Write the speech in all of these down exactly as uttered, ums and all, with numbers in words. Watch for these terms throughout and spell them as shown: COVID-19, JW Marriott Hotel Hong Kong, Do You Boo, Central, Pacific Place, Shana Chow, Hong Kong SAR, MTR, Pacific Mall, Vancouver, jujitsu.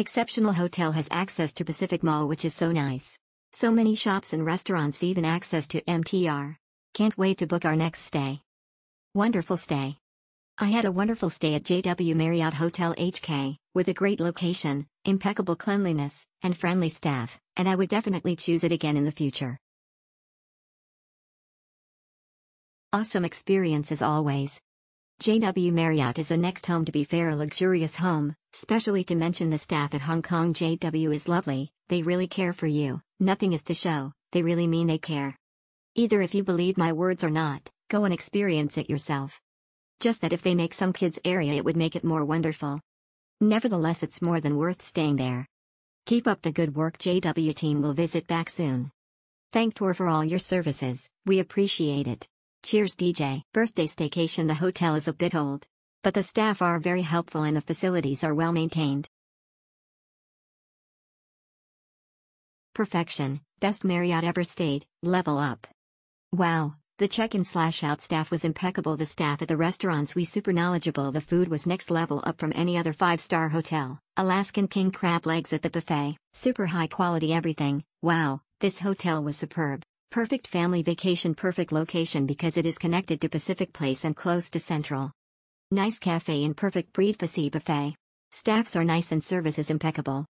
Exceptional Hotel has access to Pacific Mall, which is so nice. So many shops and restaurants, even access to M T R. Can't wait to book our next stay. Wonderful stay. I had a wonderful stay at J W Marriott Hotel H K, with a great location, impeccable cleanliness, and friendly staff, and I would definitely choose it again in the future. Awesome experience as always. J W Marriott is a next home to be fair, a luxurious home, specially to mention the staff at Hong Kong J W is lovely, they really care for you, nothing is to show, they really mean they care. Either if you believe my words or not, go and experience it yourself. Just that if they make some kids area, it would make it more wonderful. Nevertheless, it's more than worth staying there. Keep up the good work, J W team will visit back soon. Thank Tor for all your services, we appreciate it. Cheers D J. Birthday staycation. The hotel is a bit old, but the staff are very helpful and the facilities are well maintained. Perfection, best Marriott ever stayed, level up. Wow, the check-in slash out staff was impeccable. The staff at the restaurants we super knowledgeable. The food was next level up from any other five-star hotel. Alaskan king crab legs at the buffet, super high quality everything. Wow, this hotel was superb. Perfect family vacation, perfect location because it is connected to Pacific Place and close to Central. Nice cafe and perfect breakfast buffet. Staffs are nice and service is impeccable.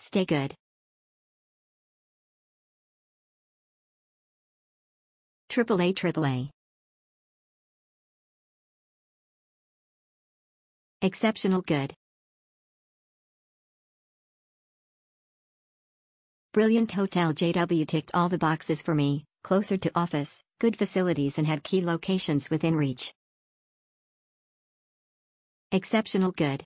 Stay good. AAA AAA. Exceptional good. Brilliant hotel. J W ticked all the boxes for me, closer to office, good facilities and had key locations within reach. Exceptional good.